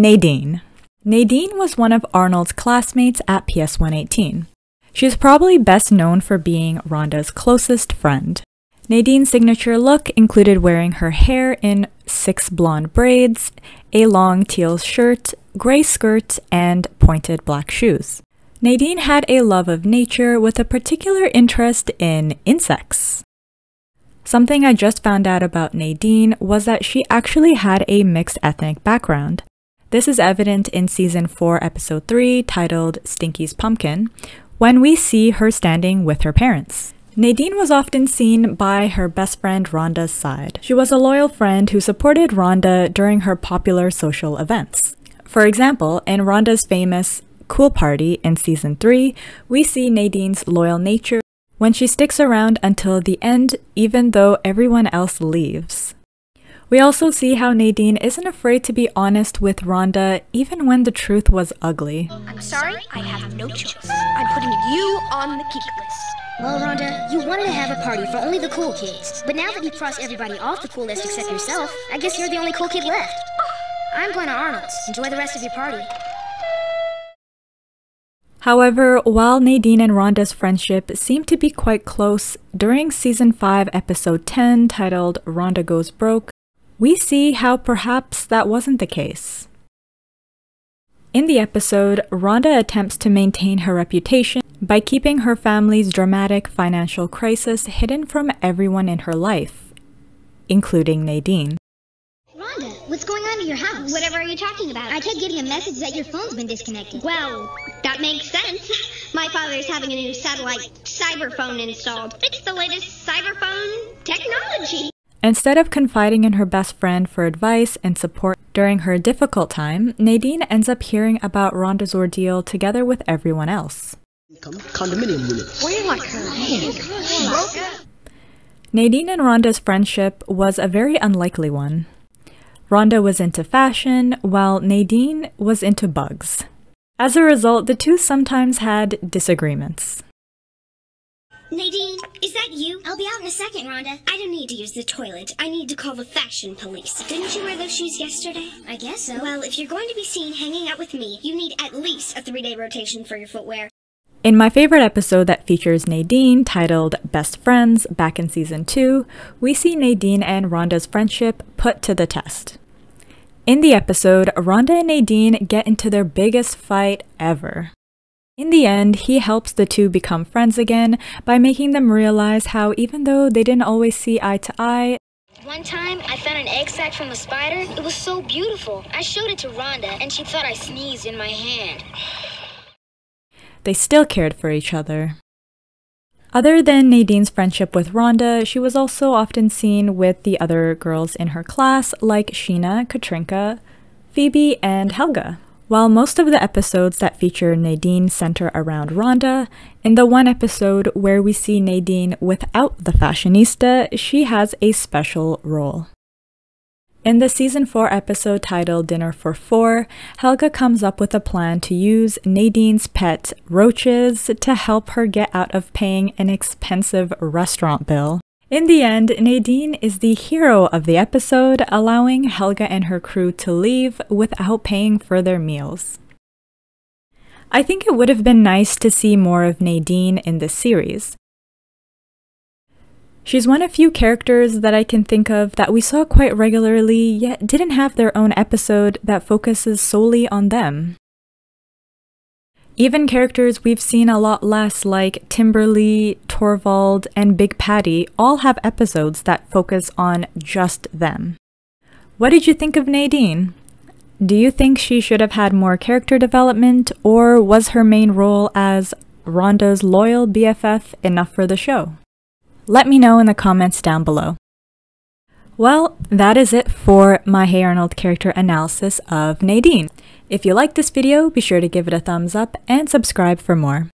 Nadine. Nadine was one of Arnold's classmates at PS118. She's probably best known for being Rhonda's closest friend. Nadine's signature look included wearing her hair in 6 blonde braids, a long teal shirt, gray skirt, and pointed black shoes. Nadine had a love of nature with a particular interest in insects. Something I just found out about Nadine was that she actually had a mixed ethnic background. This is evident in Season 4, Episode 3, titled Stinky's Pumpkin, when we see her standing with her parents. Nadine was often seen by her best friend Rhonda's side. She was a loyal friend who supported Rhonda during her popular social events. For example, in Rhonda's famous Cool Party in Season 3, we see Nadine's loyal nature when she sticks around until the end, even though everyone else leaves. We also see how Nadine isn't afraid to be honest with Rhonda even when the truth was ugly. I'm sorry, I have no choice. I'm putting you on the keep list. Well, Rhonda, you wanted to have a party for only the cool kids. But now that you've crossed everybody off the cool list except yourself, I guess you're the only cool kid left. I'm going to Arnold's. Enjoy the rest of your party. However, while Nadine and Rhonda's friendship seemed to be quite close, during Season 5, Episode 10, titled Rhonda Goes Broke, we see how perhaps that wasn't the case. In the episode, Rhonda attempts to maintain her reputation by keeping her family's dramatic financial crisis hidden from everyone in her life, including Nadine. Rhonda, what's going on in your house? Whatever are you talking about? I kept getting a message that your phone's been disconnected. Well, that makes sense. My father's having a new satellite cyberphone installed. It's the latest cyberphone technology. Instead of confiding in her best friend for advice and support during her difficult time, Nadine ends up hearing about Rhonda's ordeal together with everyone else. Condominium units. Where like her? Nadine and Rhonda's friendship was a very unlikely one. Rhonda was into fashion, while Nadine was into bugs. As a result, the two sometimes had disagreements. Nadine, is that you? I'll be out in a second, Rhonda. I don't need to use the toilet. I need to call the fashion police. Didn't you wear those shoes yesterday? I guess so. Well, if you're going to be seen hanging out with me, you need at least a 3-day rotation for your footwear. In my favorite episode that features Nadine, titled Best Friends, back in Season 2, we see Nadine and Rhonda's friendship put to the test. In the episode, Rhonda and Nadine get into their biggest fight ever. In the end, he helps the two become friends again by making them realize how even though they didn't always see eye to eye. One time, I found an egg sack from a spider. It was so beautiful. I showed it to Rhonda, and she thought I sneezed in my hand. They still cared for each other. Other than Nadine's friendship with Rhonda, she was also often seen with the other girls in her class, like Sheena, Katrinka, Phoebe, and Helga. While most of the episodes that feature Nadine center around Rhonda, in the one episode where we see Nadine without the fashionista, she has a special role. In the Season 4 episode titled Dinner for Four, Helga comes up with a plan to use Nadine's pet roaches to help her get out of paying an expensive restaurant bill. In the end, Nadine is the hero of the episode, allowing Helga and her crew to leave without paying for their meals. I think it would have been nice to see more of Nadine in this series. She's one of few characters that I can think of that we saw quite regularly, yet didn't have their own episode that focuses solely on them. Even characters we've seen a lot less, like Timberly, Torvald, and Big Patty, all have episodes that focus on just them. What did you think of Nadine? Do you think she should have had more character development, or was her main role as Rhonda's loyal BFF enough for the show? Let me know in the comments down below. Well, that is it for my Hey Arnold character analysis of Nadine. If you liked this video, be sure to give it a thumbs up and subscribe for more.